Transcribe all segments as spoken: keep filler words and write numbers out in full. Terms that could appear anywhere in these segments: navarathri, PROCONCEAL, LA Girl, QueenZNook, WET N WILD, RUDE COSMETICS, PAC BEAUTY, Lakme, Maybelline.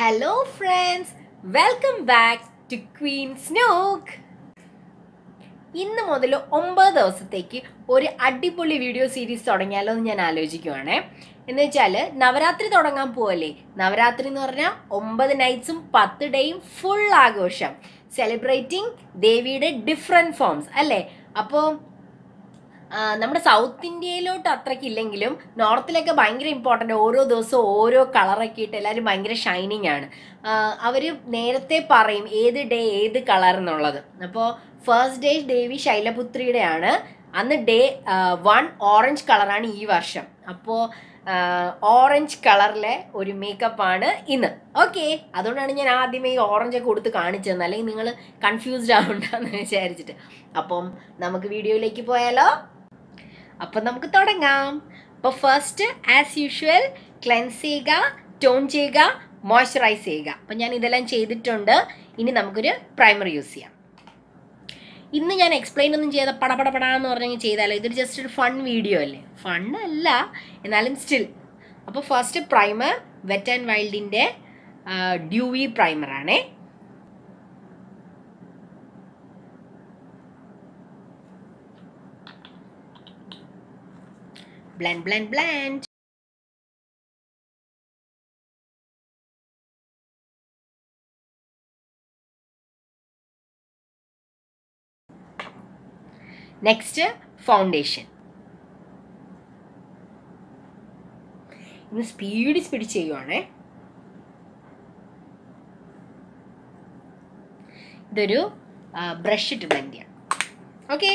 Hello friends, welcome back to QueenZNook. ഇന്നു മുതൽ ഒമ്പത് ദിവസത്തേക്ക് ഒരു അടിപൊളി വീഡിയോ സീരീസ് തുടങ്ങിയാലോ എന്ന് ഞാൻ ആലോചിക്കുകയാണ്. എന്ന് വെച്ചാൽ നവരാത്രി തുടങ്ങാൻ പോവല്ലേ. നവരാത്രി എന്ന് പറഞ്ഞാൽ ഒമ്പത് നൈറ്റ്സും പത്ത് ഡേയും ഫുൾ ആഘോഷം, സെലിബ്രേറ്റിംഗ് ദേവിയുടെ ഡിഫറെൻറ്റ് ഫോംസ് അല്ലേ. അപ്പോൾ നമ്മുടെ സൗത്ത് ഇന്ത്യയിലോട്ട് അത്രയ്ക്ക് ഇല്ലെങ്കിലും നോർത്തിലൊക്കെ ഭയങ്കര ഇമ്പോർട്ടൻ്റ്. ഓരോ ദിവസവും ഓരോ കളറൊക്കെ ഇട്ട് എല്ലാവരും ഭയങ്കര ഷൈനിങ് ആണ്. അവർ നേരത്തെ പറയും ഏത് ഡേ ഏത് കളർ എന്നുള്ളത്. അപ്പോൾ ഫസ്റ്റ് ഡേ ദേവി ശൈലപുത്രിയുടെ ആണ്. അന്ന് ഡേ വൺ ഓറഞ്ച് കളറാണ് ഈ വർഷം. അപ്പോൾ ഓറഞ്ച് കളറിലെ ഒരു മേക്കപ്പാണ് ഇന്ന്. ഓക്കെ, അതുകൊണ്ടാണ് ഞാൻ ആദ്യമേ ഈ ഓറഞ്ചൊക്കെ കൊടുത്ത് കാണിച്ചതെന്ന്, അല്ലെങ്കിൽ നിങ്ങൾ കൺഫ്യൂസ്ഡ് ആവണ്ടെന്ന് വിചാരിച്ചിട്ട്. അപ്പം നമുക്ക് വീഡിയോയിലേക്ക് പോയാലോ. അപ്പം നമുക്ക് തുടങ്ങാം. അപ്പോൾ ഫസ്റ്റ് ആസ് യൂഷ്വൽ ക്ലെൻസ് ചെയ്യുക, ടോൺ ചെയ്യുക, മോയ്സ്ചറൈസ് ചെയ്യുക. അപ്പം ഞാൻ ഇതെല്ലാം ചെയ്തിട്ടുണ്ട്. ഇനി നമുക്കൊരു പ്രൈമർ യൂസ് ചെയ്യാം. ഇന്ന് ഞാൻ എക്സ്പ്ലെയിൻ ഒന്നും ചെയ്ത പടപടപടാന്ന് പറഞ്ഞെങ്കിൽ ചെയ്താലോ. ഇതൊരു ജസ്റ്റ് ഒരു ഫൺ വീഡിയോ അല്ലേ, ഫൺ അല്ല എന്നാലും സ്റ്റിൽ. അപ്പോൾ ഫസ്റ്റ് പ്രൈമർ വെറ്റ് ആൻഡ് വൈൽഡിൻ്റെ ഡ്യൂവി പ്രൈമറാണേ. Blend blend blend next foundation. ഇന്ന് സ്പീഡ് സ്പീഡ് ചെയ്യുവാണേ. ഇതൊരു ബ്രഷ് ഇട്ട് ബ്ലെൻഡ് ചെയ്യാം. ഓക്കെ,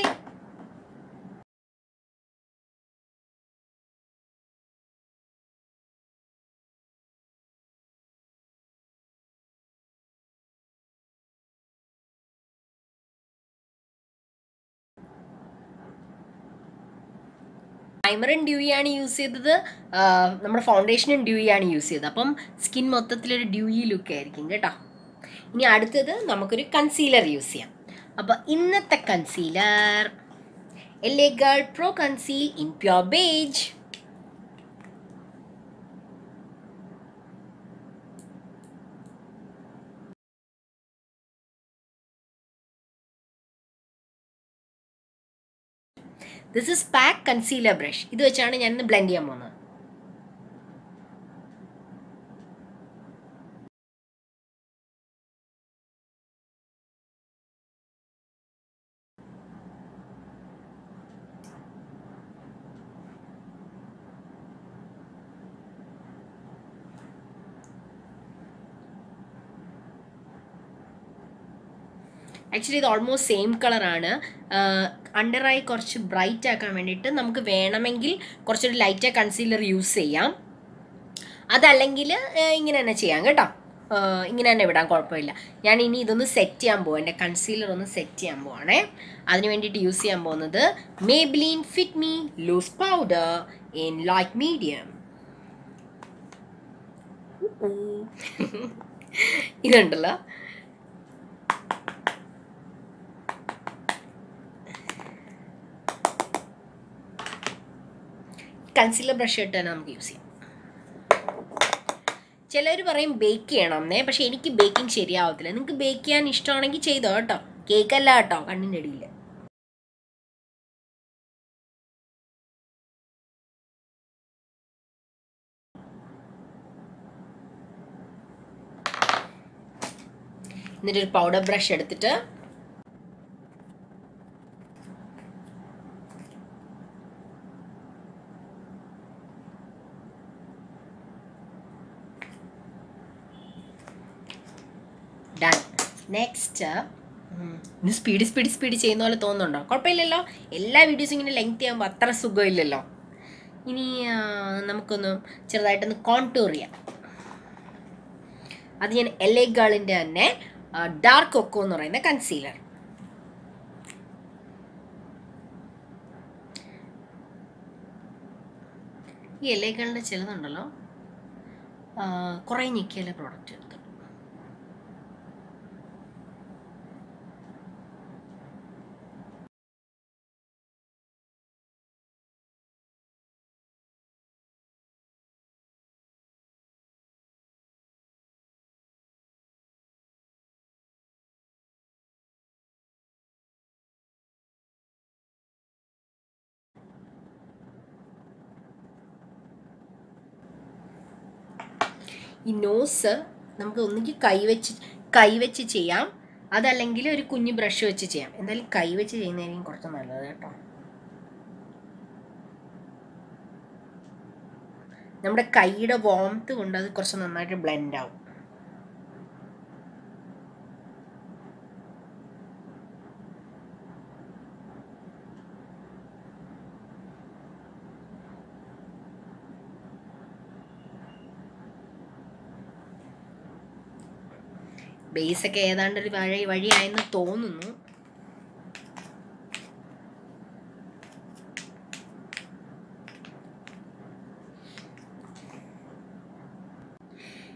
പ്രൈമറും ഡ്യൂയിയാണ് യൂസ് ചെയ്തത്, നമ്മുടെ ഫൗണ്ടേഷനും ഡ്യൂയിയാണ് യൂസ് ചെയ്തത്. അപ്പം സ്കിൻ മൊത്തത്തിലൊരു ഡ്യൂയി ലുക്ക് ആയിരിക്കും കേട്ടോ. ഇനി അടുത്തത് നമുക്കൊരു കൺസീലർ യൂസ് ചെയ്യാം. അപ്പോൾ ഇന്നത്തെ concealer L A girl pro conceal in pure beige. This is P A C concealer brush. ഇത് വെച്ചാണ് ഞാൻ ഇന്ന് ബ്ലെൻഡ് ചെയ്യാൻ പോകുന്നത്. ആക്ച്വലി ഇത് ഓൾമോസ്റ്റ് സെയിം കളറാണ്. അണ്ടർ ഐ കുറച്ച് ബ്രൈറ്റ് ആക്കാൻ വേണ്ടിയിട്ട് നമുക്ക് വേണമെങ്കിൽ കുറച്ചൊരു ലൈറ്റ് കൺസീലർ യൂസ് ചെയ്യാം. അതല്ലെങ്കിൽ ഇങ്ങനെ തന്നെ ചെയ്യാം കേട്ടോ, ഇങ്ങനെ തന്നെ വിടാം, കുഴപ്പമില്ല. ഞാൻ ഇനി ഇതൊന്ന് സെറ്റ് ചെയ്യാൻ പോവാം, എൻ്റെ കൺസീലർ ഒന്ന് സെറ്റ് ചെയ്യാൻ പോവാണേ. അതിന് വേണ്ടിയിട്ട് യൂസ് ചെയ്യാൻ പോകുന്നത് Maybelline fit me loose powder in light medium. ഇതുണ്ടല്ലോ, കൺസീലർ ബ്രഷ് ഇട്ട് തന്നെ നമുക്ക് യൂസ് ചെയ്യാം. ചിലർ പറയും ബേക്ക് ചെയ്യണം എന്നേ, പക്ഷേ എനിക്ക് ബേക്കിംഗ് ശരിയാവത്തില്ല. നിങ്ങൾക്ക് ബേക്ക് ചെയ്യാൻ ഇഷ്ടമാണെങ്കിൽ ചെയ്തോ കേട്ടോ, കേക്കല്ല കേട്ടോ, കണ്ണിൻ്റെ ഇടയിൽ. എന്നിട്ടൊരു പൗഡർ ബ്രഷ് എടുത്തിട്ട് നെക്സ്റ്റ് ഇന്ന് സ്പീഡ് സ്പീഡ് സ്പീഡ് ചെയ്യുന്ന പോലെ തോന്നുന്നുണ്ടോ? കുഴപ്പമില്ലല്ലോ, എല്ലാ വീഡിയോസും ഇങ്ങനെ ലെങ്ത് ആകുമ്പോൾ അത്ര സുഖമില്ലല്ലോ. ഇനി നമുക്കൊന്ന് ചെറുതായിട്ടൊന്ന് കോൺടൂർ ചെയ്യാം. അത് ഞാൻ എൽ എ ഗേളിൻ്റെ തന്നെ ഡാർക്ക് കൊക്കോ എന്ന് പറയുന്ന കൺസീലർ. ഈ എൽ എ ഗേളിൻ്റെ ചിലതുണ്ടല്ലോ, കുറേ ഞെക്കിയല്ലേ പ്രോഡക്റ്റ് എടുത്തു. ഈ നോസ് നമുക്ക് ഒന്നുകിൽ കൈ വെച്ച് കൈ വെച്ച് ചെയ്യാം, അതല്ലെങ്കിൽ ഒരു കുഞ്ഞു ബ്രഷ് വെച്ച് ചെയ്യാം. എന്തായാലും കൈ വെച്ച് ചെയ്യുന്നതായിരിക്കും കുറച്ച് നല്ലത് കേട്ടോ. നമ്മുടെ കൈയുടെ വാംത്ത് കൊണ്ട് അത് കുറച്ച് നന്നായിട്ട് ബ്ലെൻഡ് ആവും. ബേസൊക്കെ ഏതാണ്ടൊരു വഴി വഴിയായെന്ന് തോന്നുന്നു.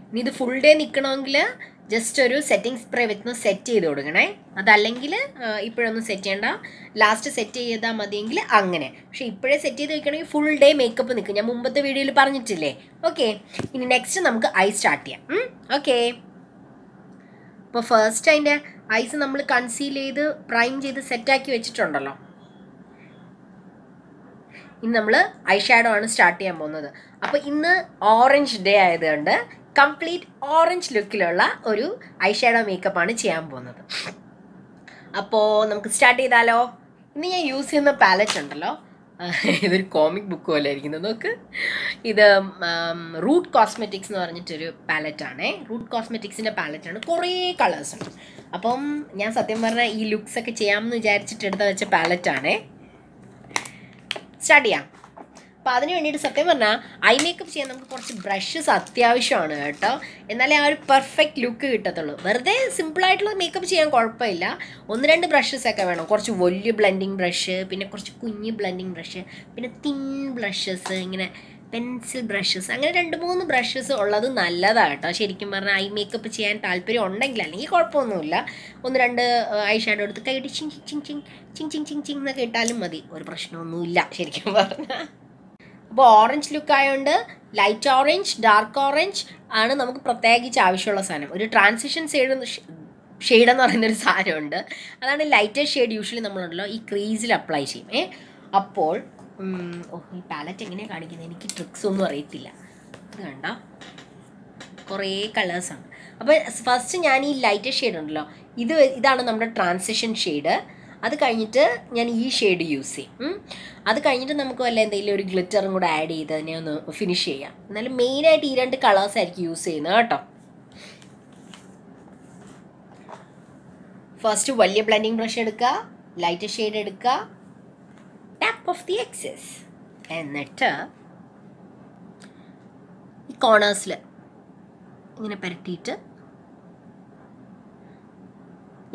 ഇനി ഇത് ഫുൾ ഡേ നിൽക്കണമെങ്കിൽ ജസ്റ്റ് ഒരു സെറ്റിംഗ് സ്പ്രേ വെച്ച് സെറ്റ് ചെയ്ത് കൊടുക്കണേ. അതല്ലെങ്കിൽ ഇപ്പോഴൊന്നും സെറ്റ് ചെയ്യേണ്ട, ലാസ്റ്റ് സെറ്റ് ചെയ്താൽ മതിയെങ്കിൽ അങ്ങനെ. പക്ഷെ ഇപ്പോഴേ സെറ്റ് ചെയ്ത് വെക്കണമെങ്കിൽ ഫുൾ ഡേ മേക്കപ്പ് നിൽക്കും. ഞാൻ മുമ്പത്തെ വീഡിയോയിൽ പറഞ്ഞിട്ടില്ലേ. ഓക്കെ, ഇനി നെക്സ്റ്റ് നമുക്ക് ഐ സ്റ്റാർട്ട് ചെയ്യാം. ഓക്കെ, അപ്പോൾ ഫസ്റ്റ് അതിൻ്റെ ഐസ് നമ്മൾ കൺസീൽ ചെയ്ത് പ്രൈം ചെയ്ത് സെറ്റാക്കി വെച്ചിട്ടുണ്ടല്ലോ. ഇന്ന് നമ്മൾ ഐ ഷാഡോ ആണ് സ്റ്റാർട്ട് ചെയ്യാൻ പോകുന്നത്. അപ്പോൾ ഇന്ന് ഓറഞ്ച് ഡേ ആയതുകൊണ്ട് കംപ്ലീറ്റ് ഓറഞ്ച് ലുക്കിലുള്ള ഒരു ഐ ഷാഡോ മേക്കപ്പാണ് ചെയ്യാൻ പോകുന്നത്. അപ്പോൾ നമുക്ക് സ്റ്റാർട്ട് ചെയ്താലോ. ഇന്ന് ഞാൻ യൂസ് ചെയ്യുന്ന പാലറ്റ് ഉണ്ടല്ലോ, ഇതൊരു കോമിക് ബുക്ക് പോലെ ഇരിക്കുന്നത് നോക്ക്. ഇത് റൂട്ട് കോസ്മെറ്റിക്സ് എന്ന് പറഞ്ഞിട്ടൊരു പാലറ്റാണേ. റൂട്ട് കോസ്മെറ്റിക്സിൻ്റെ പാലറ്റാണ്, കുറേ കളേഴ്സുണ്ട്. അപ്പം ഞാൻ സത്യം പറഞ്ഞാൽ ഈ ലുക്സൊക്കെ ചെയ്യാമെന്ന് വിചാരിച്ചിട്ട് എടുത്ത് വെച്ച പാലറ്റാണേ. സ്റ്റാർട്ട് ചെയ്യാം. അപ്പോൾ അതിന് വേണ്ടിയിട്ട് സത്യം പറഞ്ഞാൽ ഐ മേക്കപ്പ് ചെയ്യാൻ നമുക്ക് കുറച്ച് ബ്രഷസ് അത്യാവശ്യമാണ് കേട്ടോ. എന്നാലേ ആ ഒരു പെർഫെക്റ്റ് ലുക്ക് കിട്ടത്തുള്ളൂ. വെറുതെ സിമ്പിളായിട്ടുള്ള മേക്കപ്പ് ചെയ്യാൻ കുഴപ്പമില്ല. ഒന്ന് രണ്ട് ബ്രഷസൊക്കെ വേണം. കുറച്ച് വലിയ ബ്ലെൻഡിങ് ബ്രഷ്, പിന്നെ കുറച്ച് കുഞ്ഞ് ബ്ലെൻഡിങ് ബ്രഷ്, പിന്നെ തിൻ ബ്രഷസ്, ഇങ്ങനെ പെൻസിൽ ബ്രഷസ്, അങ്ങനെ രണ്ട് മൂന്ന് ബ്രഷസ് ഉള്ളത് നല്ലതാണ് കേട്ടോ. ശരിക്കും പറഞ്ഞാൽ ഐ മേക്കപ്പ് ചെയ്യാൻ താല്പര്യം ഉണ്ടെങ്കിൽ, അല്ലെങ്കിൽ കുഴപ്പമൊന്നുമില്ല. ഒന്ന് രണ്ട് ഐ ഷാഡോ എടുത്ത് കൈയിട്ട് ചിങ് ചിങ് ചിങ് ചിങ് ചിങ് ചിങ് ചിങ് എന്നൊക്കെ ഇട്ടാലും മതി, ഒരു പ്രശ്നമൊന്നുമില്ല ശരിക്കും പറഞ്ഞാൽ. അപ്പോൾ ഓറഞ്ച് ലുക്ക് ആയതുകൊണ്ട് ലൈറ്റ് ഓറഞ്ച്, ഡാർക്ക് ഓറഞ്ച് ആണ് നമുക്ക് പ്രത്യേകിച്ച് ആവശ്യമുള്ള സാധനം. ഒരു ട്രാൻസിഷൻ ഷെയ്ഡ് ഷെയ്ഡ് എന്ന് പറയുന്നൊരു സാധനമുണ്ട്, അതാണ് ലൈറ്റർ ഷെയ്ഡ്. യൂഷ്വലി നമ്മളുണ്ടല്ലോ ഈ ക്രീസിൽ അപ്ലൈ ചെയ്യും. ഏ അപ്പോൾ ഈ പാലറ്റ് എങ്ങനെയാണ് കാണിക്കുന്നത്, എനിക്ക് ട്രിക്സ് ഒന്നും അറിയത്തില്ല. ഇത് കണ്ട കുറേ കളേഴ്സാണ്. അപ്പോൾ ഫസ്റ്റ് ഞാൻ ഈ ലൈറ്റർ ഷെയ്ഡ് ഉണ്ടല്ലോ, ഇത് ഇതാണ് നമ്മുടെ ട്രാൻസിഷൻ ഷെയ്ഡ്. അത് കഴിഞ്ഞിട്ട് ഞാൻ ഈ ഷെയ്ഡ് യൂസ് ചെയ്യും. അത് കഴിഞ്ഞിട്ട് നമുക്ക് വല്ല എന്തെങ്കിലും ഒരു ഗ്ലിറ്ററും കൂടെ ആഡ് ചെയ്ത് അതിനെ ഒന്ന് ഫിനിഷ് ചെയ്യാം. എന്നാലും മെയിനായിട്ട് ഈ രണ്ട് കളേഴ്സ് ആയിരിക്കും യൂസ് ചെയ്യുന്നത് കേട്ടോ. ഫസ്റ്റ് വലിയ ബ്ലെൻഡിങ് ബ്രഷ് എടുക്കുക, ലൈറ്റ് ഷെയ്ഡ് എടുക്കുക, ടാപ്പ് ഓഫ് ദി എക്സസ്. എന്നിട്ട് ഈ കോർണേഴ്സിൽ ഇങ്ങനെ പരത്തിയിട്ട്,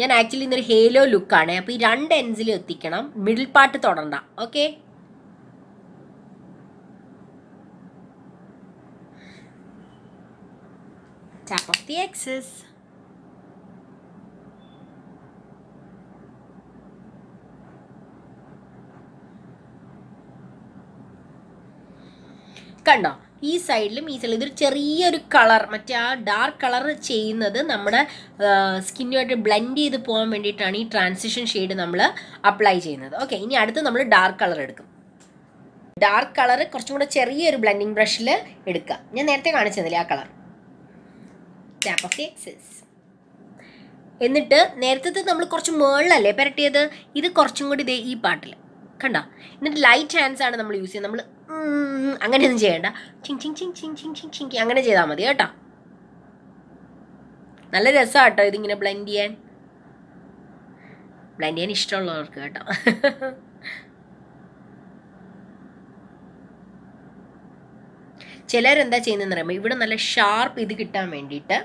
ഞാൻ ആക്ച്വലി ഇന്നൊരു ഹേലോ ലുക്കാണ്, അപ്പോൾ ഈ രണ്ട് എൻസിലും എത്തിക്കണം, മിഡിൽ പാർട്ട് തൊടണ്ട. Okay, tap off the excess. കണ്ടോ, ഈ സൈഡിലും ഈ സൈഡിലും ഇതൊരു ചെറിയൊരു കളർ, മറ്റേ ആ ഡാർക്ക് കളർ ചെയ്യുന്നത് നമ്മുടെ സ്കിന്നുമായിട്ട് ബ്ലെൻഡ് ചെയ്ത് പോകാൻ വേണ്ടിയിട്ടാണ് ഈ ട്രാൻസിഷൻ ഷെയ്ഡ് നമ്മൾ അപ്ലൈ ചെയ്യുന്നത്. ഓക്കെ, ഇനി അടുത്ത് നമ്മൾ ഡാർക്ക് കളർ എടുക്കും. ഡാർക്ക് കളർ കുറച്ചും കൂടെ ചെറിയൊരു ബ്ലെൻഡിങ് ബ്രഷിൽ എടുക്കുക. ഞാൻ നേരത്തെ കാണിച്ചതല്ലേ ആ colour, tap off the excess. എന്നിട്ട് നേരത്തെ നമ്മൾ കുറച്ച് മുകളിലല്ലേ പുരട്ടിയത്, ഇത് കുറച്ചും കൂടി ഇതേ ഈ പാട്ടിൽ കണ്ടോ. എന്നിട്ട് ലൈറ്റ് ഹാൻഡ്സ് ആണ് നമ്മൾ യൂസ് ചെയ്യുന്നത്. നമ്മൾ അങ്ങനെയൊന്നും ചെയ്യണ്ട, ചിങ് ചിങ് ചിങ് ചിങ് ചിങ് ചിങ് ചിങ് അങ്ങനെ ചെയ്താൽ മതി കേട്ടോ. നല്ല രസമാണ് കേട്ടോ ഇതിങ്ങനെ ബ്ലെൻഡ് ചെയ്യാൻ. ബ്ലെൻഡ് ചെയ്യാൻ ഇഷ്ടമുള്ളവർക്ക് കേട്ടോ. ചിലരെന്താ ചെയ്യുന്നതെന്ന് പറയുമ്പോൾ ഇവിടെ നല്ല ഷാർപ്പ് ഇത് കിട്ടാൻ വേണ്ടിയിട്ട്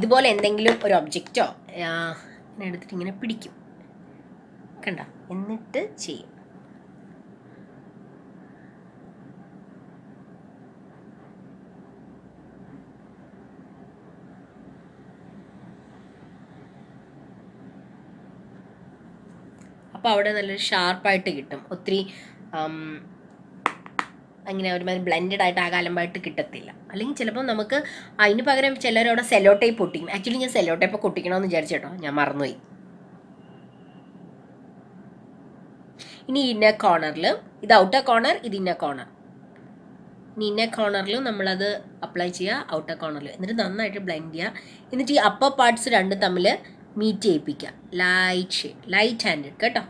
ഇതുപോലെ എന്തെങ്കിലും ഒരു ഒബ്ജക്റ്റോ ഇങ്ങനെ എടുത്തിട്ട് ഇങ്ങനെ പിടിക്കും കണ്ട, എന്നിട്ട് ചെയ്യും. അപ്പോൾ അവിടെ നല്ലൊരു ഷാർപ്പായിട്ട് കിട്ടും. ഒത്തിരി അങ്ങനെ ഒരുമാതിരി ബ്ലെൻഡഡ് ആയിട്ട് ആ കാലമ്പായിട്ട് കിട്ടത്തില്ല. അല്ലെങ്കിൽ ചിലപ്പോൾ നമുക്ക് അതിന് പകരം ചിലരവിടെ സെലോ ടൈപ്പ് ഒട്ടിക്കും. ആക്ച്വലി ഞാൻ സെലോ ടൈപ്പ് ഒട്ടിക്കണമെന്ന് വിചാരിച്ചു കേട്ടോ, ഞാൻ മറന്നുപോയി. ഇനി ഇന്നർ കോർണറിൽ ഇത് ഔട്ടർ കോർണർ, ഇത് inner corner. inner corner lo nammaladu apply cheya outer corner lo ennitu nannayittu blend cheya ennitu ee upper parts rendu thammil meet cheyippikka light shade light handed kato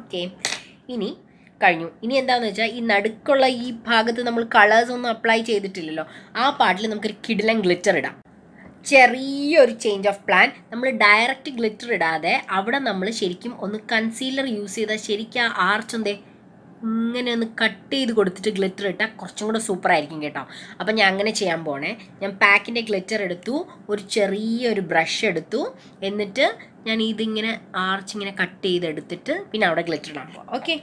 okay ini കഴിഞ്ഞു. ഇനി എന്താണെന്ന് വെച്ചാൽ ഈ നടുക്കുള്ള ഈ ഭാഗത്ത് നമ്മൾ കളേഴ്സ് ഒന്നും അപ്ലൈ ചെയ്തിട്ടില്ലല്ലോ, ആ പാർട്ടിൽ നമുക്കൊരു കിടിലൻ ഗ്ലിറ്റർ ഇടാം. ചെറിയൊരു ചേഞ്ച് ഓഫ് പ്ലാൻ. നമ്മൾ ഡയറക്റ്റ് ഗ്ലിറ്റർ ഇടാതെ അവിടെ നമ്മൾ ശരിക്കും ഒന്ന് കൺസീലർ യൂസ് ചെയ്താൽ ശരിക്കും ആ ആർച്ചൊന്തേ ഇങ്ങനെ ഒന്ന് കട്ട് ചെയ്ത് കൊടുത്തിട്ട് ഗ്ലിറ്റർ ഇട്ടാൽ കുറച്ചും കൂടെ സൂപ്പറായിരിക്കും കേട്ടോ. അപ്പം ഞാൻ അങ്ങനെ ചെയ്യാൻ പോണേ. ഞാൻ പാക്കിൻ്റെ ഗ്ലിറ്റർ എടുത്തു, ഒരു ചെറിയൊരു ബ്രഷ് എടുത്തു, എന്നിട്ട് ഞാൻ ഇതിങ്ങനെ ആർച്ചിങ്ങനെ കട്ട് ചെയ്തെടുത്തിട്ട് പിന്നെ അവിടെ ഗ്ലിറ്റർ ഇടാൻ പോവാം. ഓക്കെ,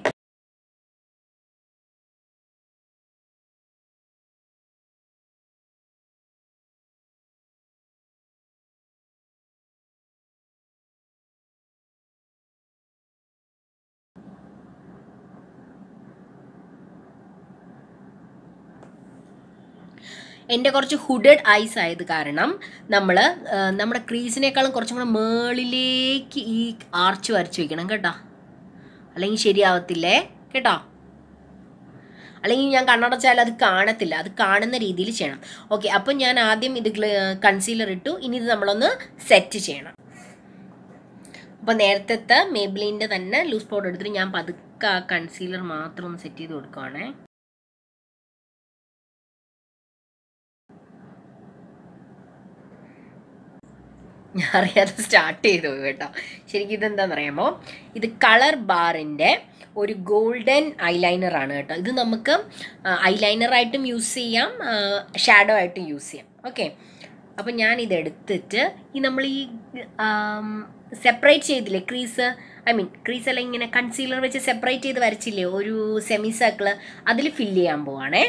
എൻ്റെ കുറച്ച് ഹുഡഡ് ഐസ് ആയത് കാരണം നമ്മൾ നമ്മുടെ ക്രീസിനേക്കാളും കുറച്ചും കൂടെ മേളിലേക്ക് ഈ ആർച്ച് വരച്ച് വയ്ക്കണം കേട്ടോ, അല്ലെങ്കിൽ ശരിയാവത്തില്ലേ കേട്ടോ, അല്ലെങ്കിൽ ഞാൻ കണ്ണടച്ചാൽ അത് കാണത്തില്ല, അത് കാണുന്ന രീതിയിൽ ചെയ്യണം. ഓക്കെ, അപ്പം ഞാൻ ആദ്യം ഇത് കൺസീലർ ഇട്ടു, ഇനി ഇത് നമ്മളൊന്ന് സെറ്റ് ചെയ്യണം. അപ്പോൾ നേരത്തെ മേബിലിൻ്റെ തന്നെ ലൂസ് പൗഡർ എടുത്തിട്ട് ഞാൻ പതുക്കെ ആ കൺസീലർ മാത്രം ഒന്ന് സെറ്റ് ചെയ്ത് കൊടുക്കുകയാണേ. ഞാൻ അറിയാതെ സ്റ്റാർട്ട് ചെയ്തു പോയി കേട്ടോ. ശരിക്കും ഇതെന്താണെന്നറിയാമോ, ഇത് കളർ ബാറിൻ്റെ ഒരു ഗോൾഡൻ ഐലൈനറാണ് കേട്ടോ. ഇത് നമുക്ക് ഐലൈനറായിട്ടും യൂസ് ചെയ്യാം, ഷാഡോ ആയിട്ടും യൂസ് ചെയ്യാം. ഓക്കെ, അപ്പം ഞാനിതെടുത്തിട്ട് ഈ നമ്മൾ ഈ സെപ്പറേറ്റ് ചെയ്തില്ലേ ക്രീസ്, ഐ മീൻ ക്രീസ് അല്ല ഇങ്ങനെ കൺസീലർ വെച്ച് സെപ്പറേറ്റ് ചെയ്ത് വരച്ചില്ലേ ഒരു സെമി സർക്കിള്, അതിൽ ഫില്ല് ചെയ്യാൻ പോവാണേ.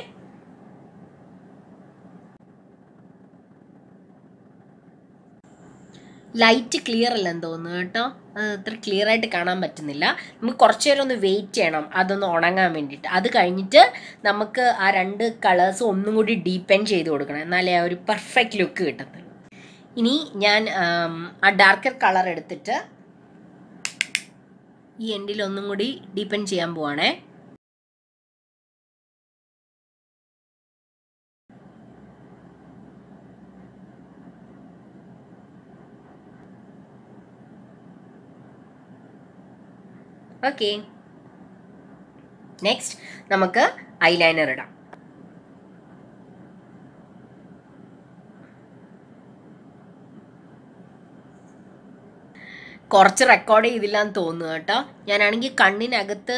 ലൈറ്റ് ക്ലിയർ അല്ലെന്ന് തോന്നുന്നു കേട്ടോ, അത് അത്ര ക്ലിയർ ആയിട്ട് കാണാൻ പറ്റുന്നില്ല. നമുക്ക് കുറച്ച് നേരം ഒന്ന് വെയിറ്റ് ചെയ്യണം അതൊന്ന് ഉണങ്ങാൻ വേണ്ടിയിട്ട്. അത് കഴിഞ്ഞിട്ട് നമുക്ക് ആ രണ്ട് കളേഴ്സ് ഒന്നും കൂടി ഡീപ്പൻ ചെയ്ത് കൊടുക്കണം, എന്നാലേ ആ ഒരു പെർഫെക്റ്റ് ലുക്ക് കിട്ടുന്നത്. ഇനി ഞാൻ ആ ഡാർക്കർ കളർ എടുത്തിട്ട് ഈ എൻഡിൽ ഒന്നും കൂടി ഡീപ്പൻ ചെയ്യാൻ പോവാണേ. ഓക്കെ, നെക്സ്റ്റ് നമുക്ക് ഐലൈനർ ഇടാം. കുറച്ച് റെക്കോർഡ് ചെയ്തില്ല എന്ന് തോന്നുന്നു കേട്ടോ. ഞാനാണെങ്കിൽ കണ്ണിനകത്ത്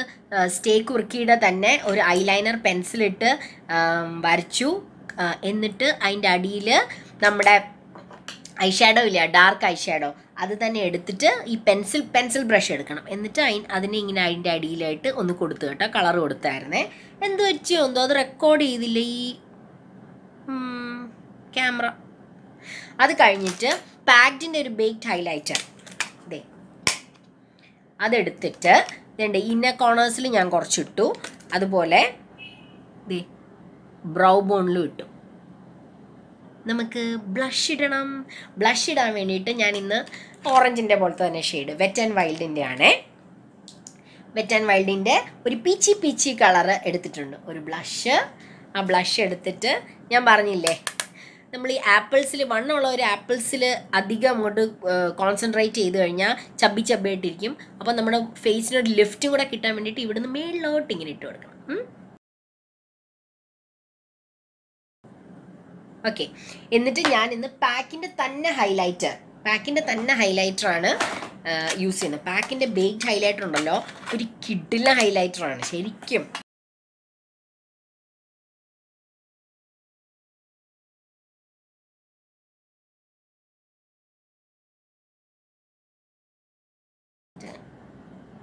സ്റ്റേക്ക് ഉറുക്കിയുടെ തന്നെ ഒരു ഐലൈനർ പെൻസിലിട്ട് വരച്ചു, എന്നിട്ട് അതിൻ്റെ അടിയിൽ നമ്മുടെ ഐ ഷാഡോ ഇല്ല, ഡാർക്ക് ഐ ഷാഡോ, അത് തന്നെ എടുത്തിട്ട് ഈ പെൻസിൽ പെൻസിൽ ബ്രഷ് എടുക്കണം, എന്നിട്ട് അയി അതിനെ ഇങ്ങനെ അതിൻ്റെ അടിയിലായിട്ട് ഒന്ന് കൊടുത്തു കേട്ടോ, കളർ കൊടുത്തായിരുന്നേ. എന്ത് വെച്ചോ എന്തോ അത് റെക്കോർഡ് ചെയ്തില്ല ഈ ക്യാമറ. അത് കഴിഞ്ഞിട്ട് പാക്ഡിൻ്റെ ഒരു ബേക്ക്ഡ് ഹൈലൈറ്റർ ഇതേ അതെടുത്തിട്ട് ഇതേണ്ട ഇന്നർ കോർണേഴ്സിൽ ഞാൻ കുറച്ചിട്ടു, അതുപോലെ ഇതേ ബ്രൗ ബോണിലും ഇട്ടു. നമുക്ക് ബ്ലഷ് ഇടണം. ബ്ലഷ് ഇടാൻ വേണ്ടിയിട്ട് ഞാൻ ഇന്ന് ഓറഞ്ചിൻ്റെ പോലത്തെ തന്നെ ഷെയ്ഡ് വെറ്റ് ആൻഡ് വൈൽഡിൻ്റെ ആണേ. വെറ്റ് ആൻഡ് വൈൽഡിൻ്റെ ഒരു പീച്ചി പീച്ചി കളർ എടുത്തിട്ടുണ്ട്, ഒരു ബ്ലഷ്. ആ ബ്ലഷ് എടുത്തിട്ട് ഞാൻ പറഞ്ഞില്ലേ നമ്മൾ ഈ ആപ്പിൾസിൽ വണ്ണമുള്ള ഒരു ആപ്പിൾസിൽ അധികം അങ്ങോട്ട് കോൺസെൻട്രേറ്റ് ചെയ്ത് കഴിഞ്ഞാൽ ചബി ചബിയായിട്ടിരിക്കും. അപ്പോൾ നമ്മുടെ ഫേസിനൊരു ലിഫ്റ്റും കൂടെ കിട്ടാൻ വേണ്ടിയിട്ട് ഇവിടുന്ന് മേളിലോട്ട് ഇങ്ങനെ ഇട്ട് കൊടുക്കണം. ഓക്കെ, എന്നിട്ട് ഞാൻ ഇന്ന് പാക്കിൻ്റെ തന്നെ ഹൈലൈറ്റർ പാക്കിൻ്റെ തന്നെ ഹൈലൈറ്ററാണ് യൂസ് ചെയ്യുന്നത്. പാക്കിൻ്റെ ബേക്ക്ഡ് ഹൈലൈറ്റർ ഉണ്ടല്ലോ, ഒരു കിഡിലെ ഹൈലൈറ്ററാണ് ശരിക്കും.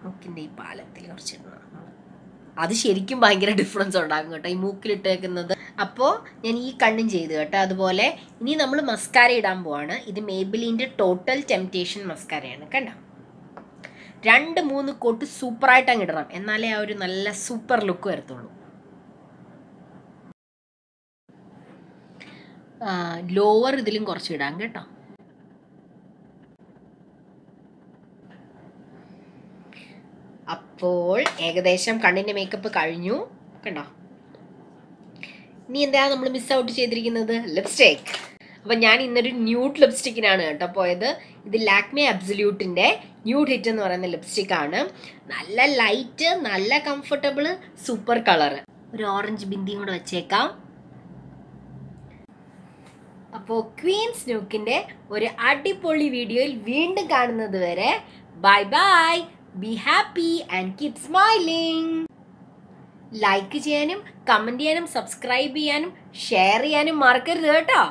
മൂക്കിൻ്റെ ഈ പാലത്തിൽ കുറച്ചിടണം, അത് ശരിക്കും ഭയങ്കര ഡിഫറൻസ് ഉണ്ടാകും കേട്ടോ ഈ മൂക്കിലിട്ടേക്കുന്നത്. അപ്പോൾ ഞാൻ ഈ കണ്ണും ചെയ്തു കേട്ടോ. അതുപോലെ ഇനി നമ്മൾ മസ്കാര ഇടാൻ പോവാണ്. ഇത് മേബിലിൻ്റെ ടോട്ടൽ ടെംപ്റ്റേഷൻ മസ്കാരയാണ് കണ്ടോ. രണ്ട് മൂന്ന് കോട്ട് സൂപ്പറായിട്ട് അങ്ങ് ഇടണം, എന്നാലേ ആ ഒരു നല്ല സൂപ്പർ ലുക്ക് വരത്തുള്ളൂ. lower idilum korchu idam keട്ടോ. അപ്പോൾ ഏകദേശം കണ്ണിന്റെ മേക്കപ്പ് കഴിഞ്ഞു കണ്ടോ. ഇനി എന്താണ് നമ്മൾ മിസ് ഔട്ട് ചെയ്തിരിക്കുന്നത്? ലിപ്സ്റ്റിക്. അപ്പോൾ ഞാൻ ഇന്നൊരു ന്യൂഡ് ലിപ്സ്റ്റിക്കിനാണ് കേട്ടോ പോയത്. ഇത് ലാക്മി അബ്സല്യൂട്ടിന്റെ ന്യൂഡ് ഹിറ്റ് എന്ന് പറയുന്ന ലിപ്സ്റ്റിക് ആണ്. നല്ല ലൈറ്റ്, നല്ല കംഫർട്ടബിൾ, സൂപ്പർ കളർ. ഒരു ഓറഞ്ച് ബിന്ദിയും കൂടെ വെച്ചേക്കാം. അപ്പോൾ ക്വീൻസ് നോക്കിന്റെ ഒരു അടിപൊളി വീഡിയോയിൽ വീണ്ടും കാണുന്നത് വരെ bye bye. Be happy and keep smiling. Like ചെയ്യാനും, comment ചെയ്യാനും, subscribe ചെയ്യാനും, share ചെയ്യാനും മറക്കരുത് കേട്ടോ.